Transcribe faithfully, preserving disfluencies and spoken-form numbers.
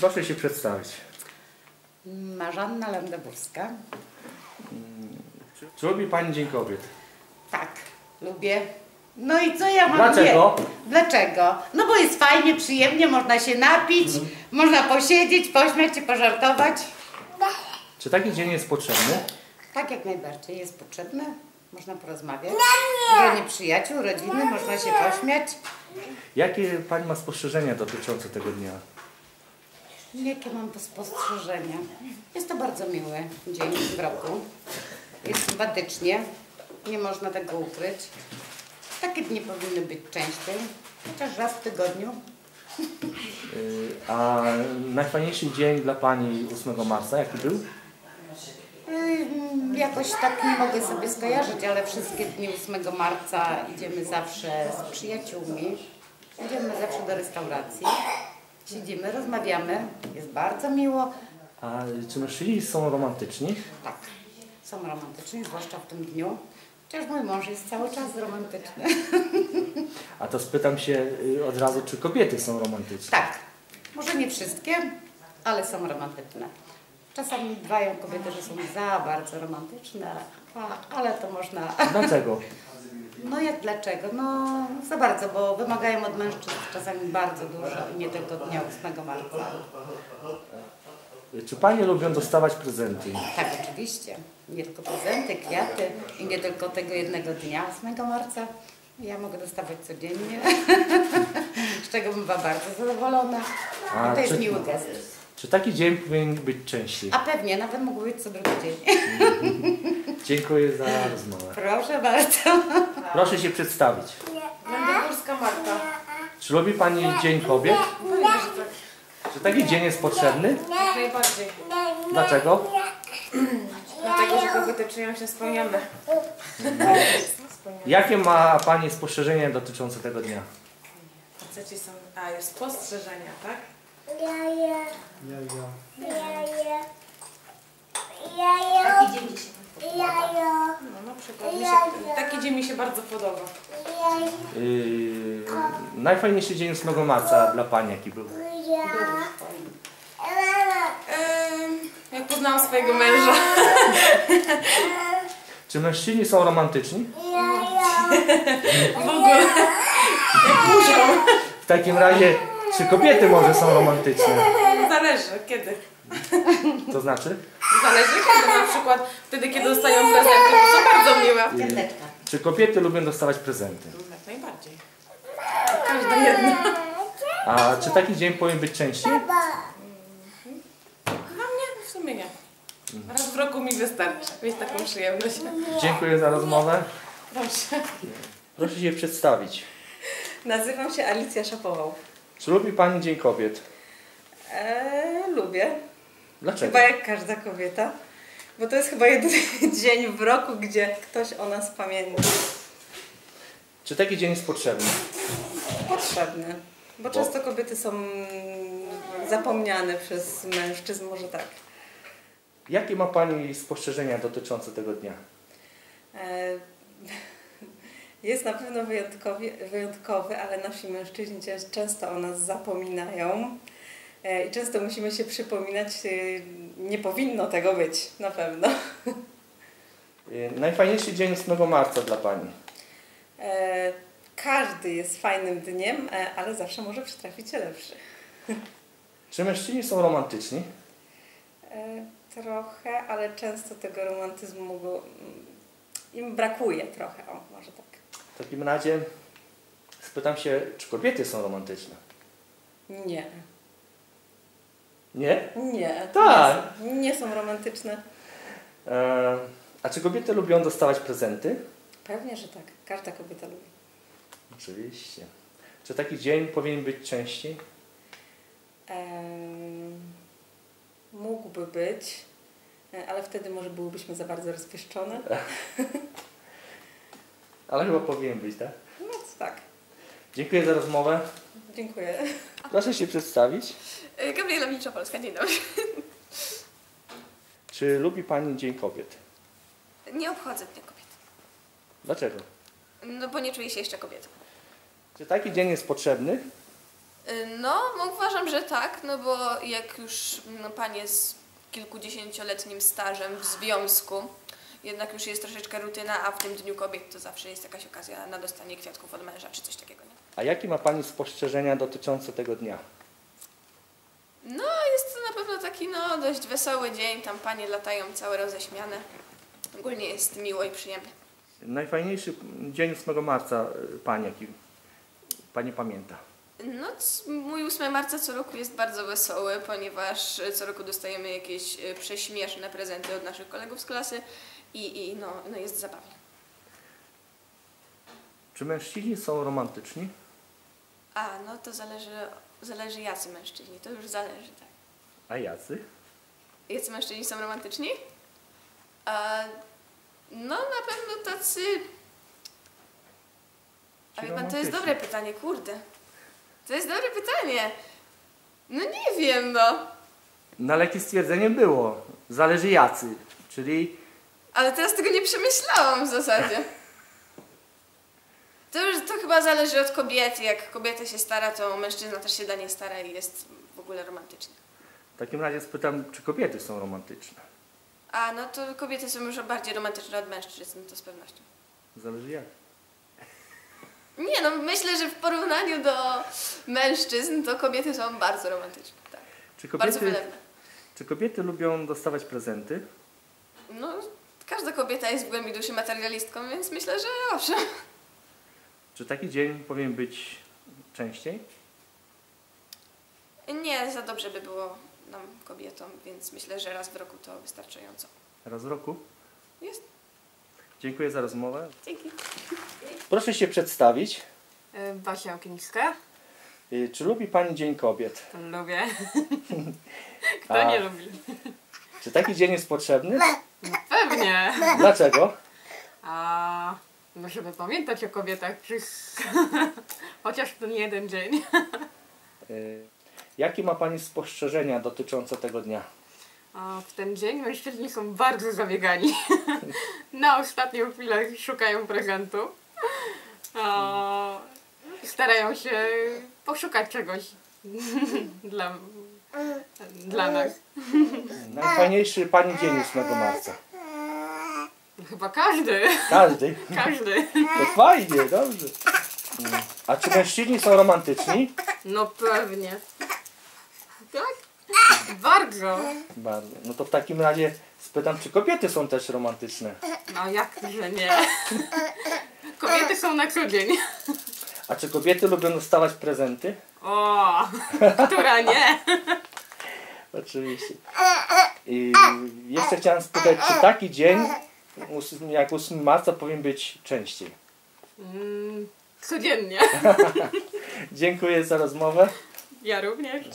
Proszę się przedstawić. Marzanna Lendoburska. Czy lubi Pani Dzień Kobiet? Tak, lubię. No i co ja mam? Dlaczego? Nie? Dlaczego? No bo jest fajnie, przyjemnie, można się napić, mm. można posiedzieć, pośmiać i pożartować. No. Czy taki dzień jest potrzebny? Tak, jak najbardziej jest potrzebny. Można porozmawiać. Gronie przyjaciół, rodziny, można się pośmiać. Jakie Pani ma spostrzeżenia dotyczące tego dnia? Jakie mam spostrzeżenia? Jest to bardzo miły dzień w roku. Jest sympatycznie. Nie można tego ukryć. Takie dni powinny być częściej, chociaż raz w tygodniu. A najfajniejszy dzień dla Pani ósmego marca jaki był? Jakoś tak nie mogę sobie skojarzyć, ale wszystkie dni ósmego marca idziemy zawsze z przyjaciółmi. Idziemy zawsze do restauracji. Siedzimy, rozmawiamy. Jest bardzo miło. A czy mężczyźni są romantyczni? Tak, są romantyczni, zwłaszcza w tym dniu. Chociaż mój mąż jest cały czas romantyczny. A to spytam się od razu, czy kobiety są romantyczne? Tak. Może nie wszystkie, ale są romantyczne. Czasami dbają kobiety, że są za bardzo romantyczne, a, ale to można... Dlaczego? No jak dlaczego? No za bardzo, bo wymagają od mężczyzn czasami bardzo dużo i nie tylko dnia ósmego marca. Czy Panie lubią dostawać prezenty? Tak, oczywiście. Nie tylko prezenty, kwiaty i nie tylko tego jednego dnia, ósmego marca. Ja mogę dostawać codziennie, z czego bym była bardzo zadowolona. A, to jest czy, miły gest. Czy taki dzień powinien być częściej? A pewnie, nawet mógł być co drugi dzień. Dziękuję za rozmowę. Proszę bardzo. Proszę się przedstawić. Mędrówka Marta. Czy lubi Pani Dzień Kobiet? Czy taki dzień jest potrzebny? Najbardziej. Dlaczego? Dlatego, że kobiety czują się spełnione. Jakie ma Pani spostrzeżenia dotyczące tego dnia? Faceci są... A, jest spostrzeżenia, tak? Jaja. Jaja. Jaja. Taki dzień mi się podoba. No, na przykład. Mi się... Taki dzień mi się bardzo podoba. Yy, najfajniejszy dzień ósmego marca dla Pani jaki był? Jak poznałam swojego męża. Czy mężczyźni są romantyczni? W ogóle. Jak muszą. W takim razie, czy kobiety może są romantyczne? Zależy, kiedy. To znaczy? Zależy, kiedy na przykład wtedy, kiedy dostają prezenty. To bardzo miłe. Czy kobiety lubią dostawać prezenty? Jak najbardziej. Każda jedna. A czy taki dzień powinien być częściej? Raz w roku mi wystarczy mieć taką przyjemność. Dziękuję za rozmowę. Proszę. Proszę się przedstawić. Nazywam się Alicja Szapował. Czy lubi Pani Dzień Kobiet? Eee, lubię. Dlaczego? Chyba jak każda kobieta. Bo to jest chyba jedyny dzień w roku, gdzie ktoś o nas pamięta. Czy taki dzień jest potrzebny? Potrzebny. Bo często kobiety są zapomniane przez mężczyzn, może tak. Jakie ma Pani spostrzeżenia dotyczące tego dnia? Jest na pewno wyjątkowy, wyjątkowy, ale nasi mężczyźni często o nas zapominają i często musimy się przypominać, nie powinno tego być, na pewno. Najfajniejszy dzień ósmego marca dla Pani? Każdy jest fajnym dniem, ale zawsze może przytrafić się lepszy. Czy mężczyźni są romantyczni? Trochę, ale często tego romantyzmu go, im brakuje trochę, o, może tak. W takim razie spytam się, czy kobiety są romantyczne? Nie. Nie? Nie. Tak. Nie, nie są romantyczne. E, a czy kobiety lubią dostawać prezenty? Pewnie, że tak. Każda kobieta lubi. Oczywiście. Czy taki dzień powinien być częściej? Ehm... Mógłby być, ale wtedy może byłybyśmy za bardzo rozpieszczone. Ale chyba powinien być, tak? No tak. Dziękuję za rozmowę. Dziękuję. Proszę się przedstawić. Gabriela Miczopolska, dzień dobry. Czy lubi Pani Dzień Kobiet? Nie obchodzę Dnia Kobiet. Dlaczego? No bo nie czuję się jeszcze kobietą. Czy taki dzień jest potrzebny? No, uważam, że tak, no bo jak już no, pan jest kilkudziesięcioletnim stażem w związku, jednak już jest troszeczkę rutyna, a w tym Dniu Kobiet to zawsze jest jakaś okazja na dostanie kwiatków od męża czy coś takiego, nie? A jakie ma pani spostrzeżenia dotyczące tego dnia? No, jest to na pewno taki no, dość wesoły dzień, tam panie latają całe roześmiane. Ogólnie jest miło i przyjemnie. Najfajniejszy dzień ósmego marca pani, jaki pani pamięta? No, mój ósmego marca co roku jest bardzo wesoły, ponieważ co roku dostajemy jakieś prześmieszne prezenty od naszych kolegów z klasy i, i no, no jest zabawnie. Czy mężczyźni są romantyczni? A, no to zależy, zależy jacy mężczyźni, to już zależy, tak. A jacy? Jacy mężczyźni są romantyczni? A, no na pewno tacy... A wie pan, to jest dobre pytanie, kurde. To jest dobre pytanie. No nie wiem, no. No ale jakie stwierdzenie było? Zależy jacy, czyli... Ale teraz tego nie przemyślałam w zasadzie. To, to chyba zależy od kobiety. Jak kobieta się stara, to mężczyzna też się dla niej stara i jest w ogóle romantyczny. W takim razie spytam, czy kobiety są romantyczne? A, no to kobiety są już bardziej romantyczne od mężczyzn, to z pewnością. Zależy jak. Nie, no myślę, że w porównaniu do mężczyzn to kobiety są bardzo romantyczne, tak. Czy kobiety, bardzo wylewne. Czy kobiety lubią dostawać prezenty? No, każda kobieta jest w głębi duszy materialistką, więc myślę, że owszem. Czy taki dzień powinien być częściej? Nie, za dobrze by było nam kobietom, więc myślę, że raz w roku to wystarczająco. Raz w roku? Jest. Dziękuję za rozmowę. Dzięki. Proszę się przedstawić. Basia Okieńska. Czy lubi pani Dzień Kobiet? Lubię. Kto A, nie lubi? Czy taki dzień jest potrzebny? Pewnie. Dlaczego? A, no żeby pamiętać o kobietach przez chociaż ten jeden dzień. Jakie ma pani spostrzeżenia dotyczące tego dnia? A w ten dzień mężczyźni są bardzo zabiegani. Na ostatnią chwilę szukają prezentu. O, starają się poszukać czegoś dla, dla nas. Najfajniejszy pani dzień ósmego marca. Chyba każdy. Każdy? Każdy. To fajnie, dobrze. A czy mężczyźni są romantyczni? No pewnie. Tak? Bardzo. Bardzo. No to w takim razie spytam, czy kobiety są też romantyczne? No jak, że nie. Kobiety są na co dzień. A czy kobiety lubią dostawać prezenty? O, która nie. Oczywiście. I jeszcze chciałem spytać, czy taki dzień jak ósmego marca powinien być częściej? Mm, codziennie. Dziękuję za rozmowę. Ja również.